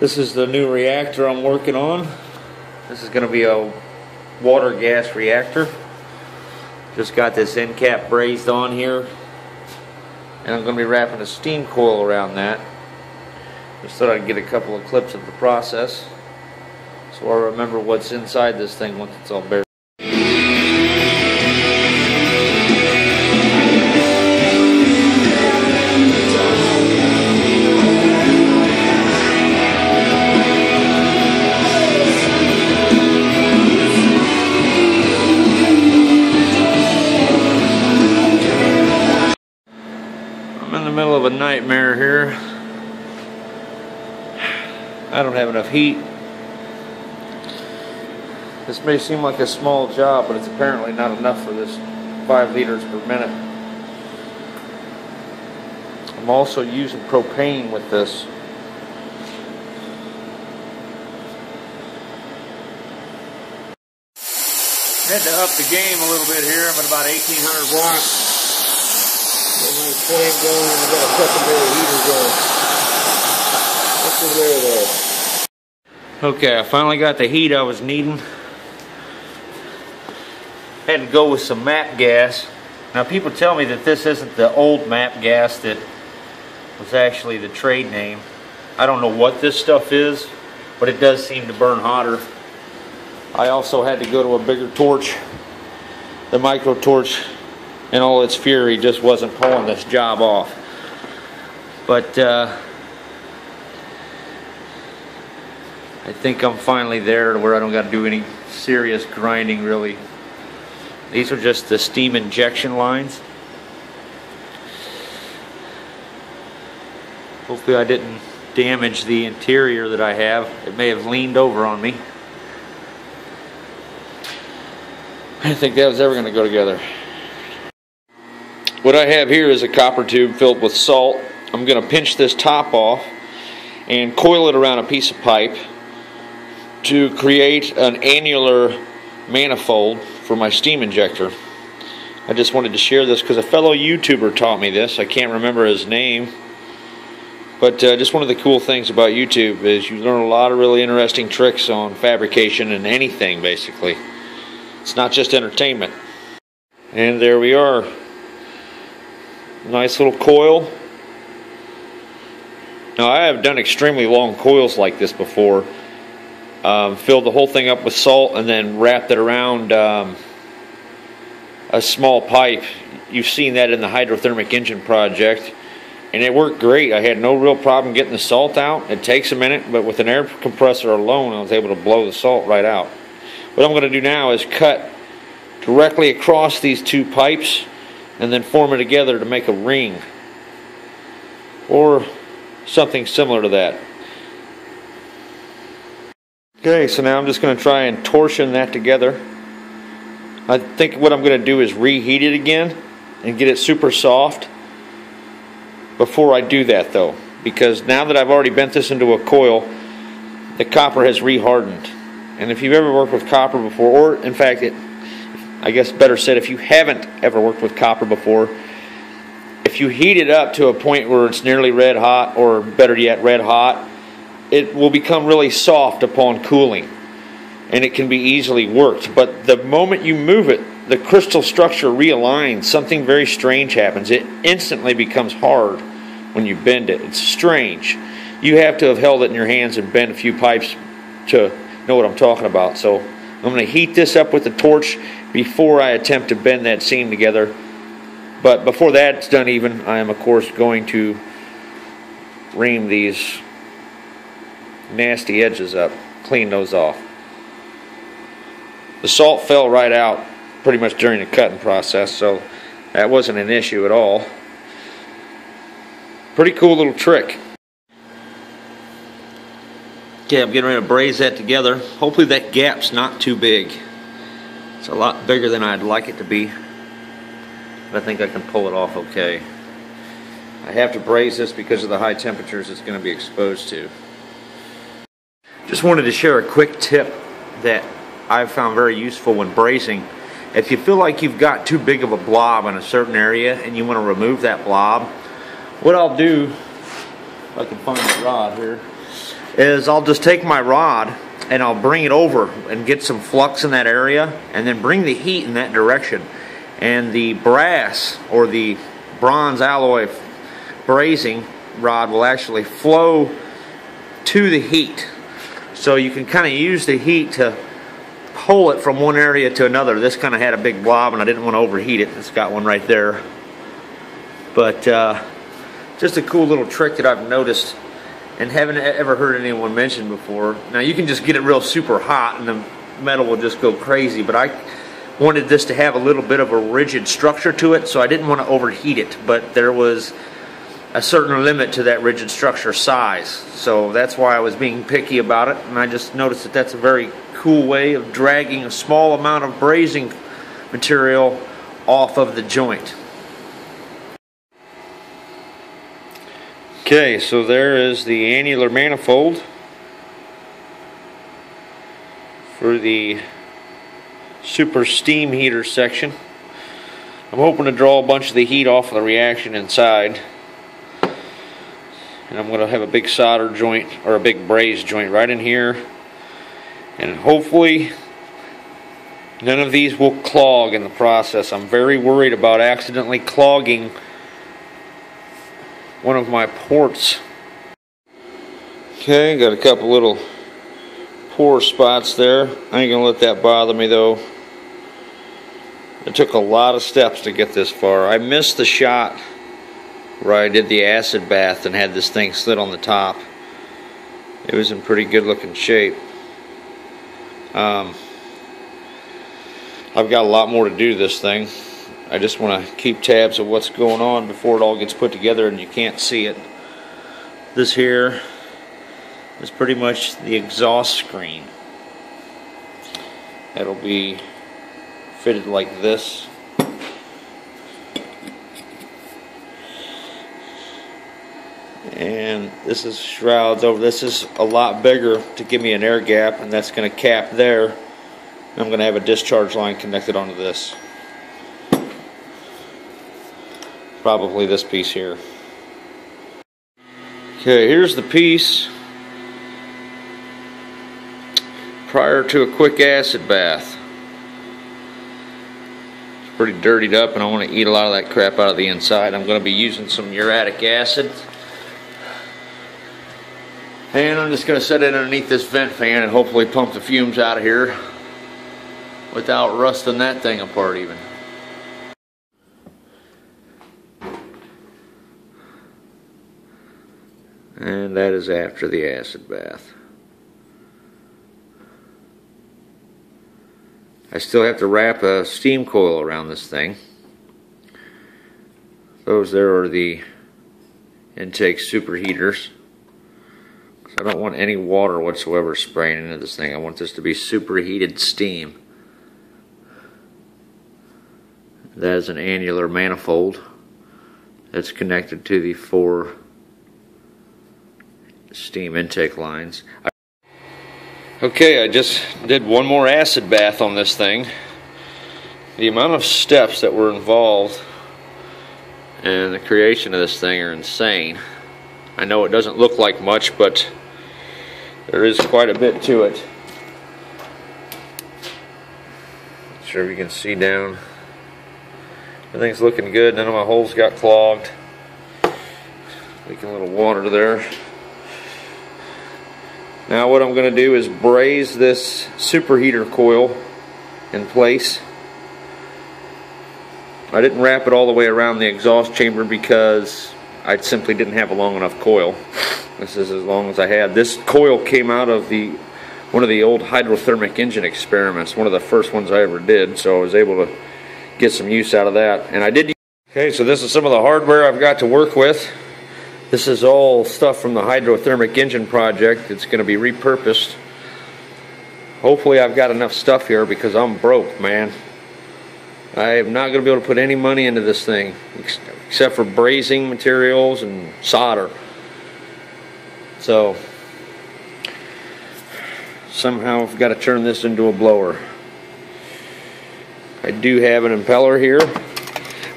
This is the new reactor I'm working on. This is going to be a water gas reactor. Just got this end cap brazed on here, and I'm going to be wrapping a steam coil around that. Just thought I'd get a couple of clips of the process so I remember what's inside this thing once it's all buried. Middle of a nightmare here. I don't have enough heat. This may seem like a small job, but it's apparently not enough for this 5 liters per minute. I'm also using propane with this. I had to up the game a little bit here. I'm at about 1800 watts. Get my flame going, and I got a secondary heater going. That's the way it is. Okay, I finally got the heat I was needing. Had to go with some MAP gas. Now people tell me that this isn't the old MAP gas that was actually the trade name. I don't know what this stuff is, but it does seem to burn hotter. I also had to go to a bigger torch. The micro torch, in all its fury, just wasn't pulling this job off. But I think I'm finally there to where I don't got to do any serious grinding, really. These are just the steam injection lines. Hopefully I didn't damage the interior that I have. It may have leaned over on me. I didn't think that was ever going to go together. What I have here is a copper tube filled with salt. I'm going to pinch this top off and coil it around a piece of pipe to create an annular manifold for my steam injector. I just wanted to share this because a fellow YouTuber taught me this. I can't remember his name, but just one of the cool things about YouTube is you learn a lot of really interesting tricks on fabrication and anything, basically. It's not just entertainment. And there we are. Nice little coil. Now I have done extremely long coils like this before. Filled the whole thing up with salt and then wrapped it around a small pipe. You've seen that in the hydrothermic engine project, and it worked great. I had no real problem getting the salt out. It takes a minute, but with an air compressor alone I was able to blow the salt right out. What I'm going to do now is cut directly across these two pipes and then form it together to make a ring or something similar to that. Okay, so now I'm just going to try and torsion that together. I think what I'm going to do is reheat it again and get it super soft. Before I do that though, because now that I've already bent this into a coil, the copper has rehardened. And if you've ever worked with copper before, or in fact I guess better said, if you haven't ever worked with copper before, if you heat it up to a point where it's nearly red hot, or better yet red hot, it will become really soft upon cooling, and it can be easily worked. But the moment you move it, the crystal structure realigns. Something very strange happens. It instantly becomes hard when you bend it. It's strange. You have to have held it in your hands and bent a few pipes to know what I'm talking about. So I'm going to heat this up with the torch before I attempt to bend that seam together. But before that's done even, I am of course going to ream these nasty edges up, clean those off. The salt fell right out pretty much during the cutting process, so that wasn't an issue at all. Pretty cool little trick. Okay, I'm getting ready to braze that together. Hopefully that gap's not too big. It's a lot bigger than I'd like it to be, but I think I can pull it off okay. I have to braze this because of the high temperatures it's going to be exposed to. Just wanted to share a quick tip that I've found very useful when brazing. If you feel like you've got too big of a blob in a certain area and you want to remove that blob, what I'll do, if I can find the rod here, is I'll just take my rod and I'll bring it over and get some flux in that area and then bring the heat in that direction, and the brass or the bronze alloy brazing rod will actually flow to the heat, so you can kind of use the heat to pull it from one area to another. This kind of had a big blob and I didn't want to overheat it. It's got one right there, but just a cool little trick that I've noticed and haven't ever heard anyone mention before. Now you can just get it real super hot and the metal will just go crazy, but I wanted this to have a little bit of a rigid structure to it, so I didn't want to overheat it, but there was a certain limit to that rigid structure size, so that's why I was being picky about it. And I just noticed that that's a very cool way of dragging a small amount of brazing material off of the joint. Okay, so there is the annular manifold for the super steam heater section. I'm hoping to draw a bunch of the heat off of the reaction inside, and I'm going to have a big solder joint or a big braze joint right in here, and hopefully none of these will clog in the process. I'm very worried about accidentally clogging one of my ports. Okay, got a couple little pore spots there. I ain't going to let that bother me though. It took a lot of steps to get this far. I missed the shot where I did the acid bath and had this thing slid on the top. It was in pretty good looking shape. I've got a lot more to do to this thing. I just want to keep tabs of what's going on before it all gets put together and you can't see it. This here is pretty much the exhaust screen. That'll be fitted like this. And this is shrouds over. This is a lot bigger to give me an air gap, and that's going to cap there. I'm going to have a discharge line connected onto this. Probably this piece here. Okay, here's the piece prior to a quick acid bath. It's pretty dirtied up and I want to eat a lot of that crap out of the inside. I'm going to be using some muriatic acid. And I'm just going to set it underneath this vent fan and hopefully pump the fumes out of here without rusting that thing apart even. And that is after the acid bath. I still have to wrap a steam coil around this thing. Those there are the intake superheaters. I don't want any water whatsoever spraying into this thing. I want this to be superheated steam. That is an annular manifold that's connected to the 4 steam intake lines. Okay, I just did one more acid bath on this thing. The amount of steps that were involved in the creation of this thing are insane. I know it doesn't look like much, but there is quite a bit to it. Not sure if you can see down. Everything's looking good. None of my holes got clogged. Leaking a little water there. Now what I'm going to do is braze this superheater coil in place. I didn't wrap it all the way around the exhaust chamber because I simply didn't have a long enough coil. This is as long as I had. This coil came out of one of the old hydrothermic engine experiments, one of the first ones I ever did, so I was able to get some use out of that. And I did. Okay, so this is some of the hardware I've got to work with. This is all stuff from the hydrothermic engine project. It's going to be repurposed. Hopefully I've got enough stuff here because I'm broke, man. I am not going to be able to put any money into this thing except for brazing materials and solder. So somehow I've got to turn this into a blower. I do have an impeller here,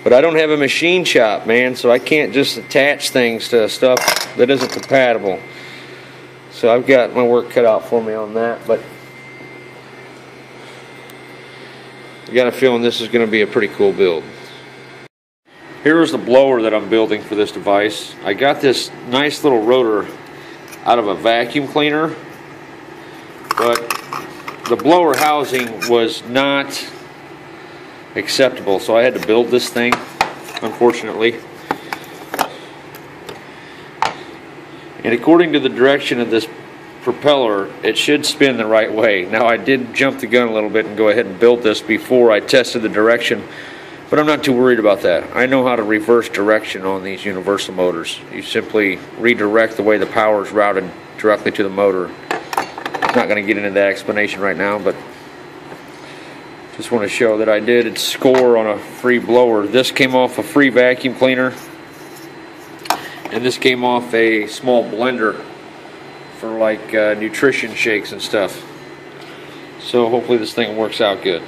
but I don't have a machine shop, man, so I can't just attach things to stuff that isn't compatible. So I've got my work cut out for me on that, but I got a feeling this is going to be a pretty cool build. Here is the blower that I'm building for this device. I got this nice little rotor out of a vacuum cleaner, but the blower housing was not acceptable, so I had to build this thing, unfortunately. And according to the direction of this propeller, it should spin the right way. Now, I did jump the gun a little bit and go ahead and build this before I tested the direction, but I'm not too worried about that. I know how to reverse direction on these universal motors. You simply redirect the way the power is routed directly to the motor. I'm not going to get into that explanation right now, but just want to show that I did score on a free blower. This came off a free vacuum cleaner, and this came off a small blender for like nutrition shakes and stuff. So hopefully this thing works out good.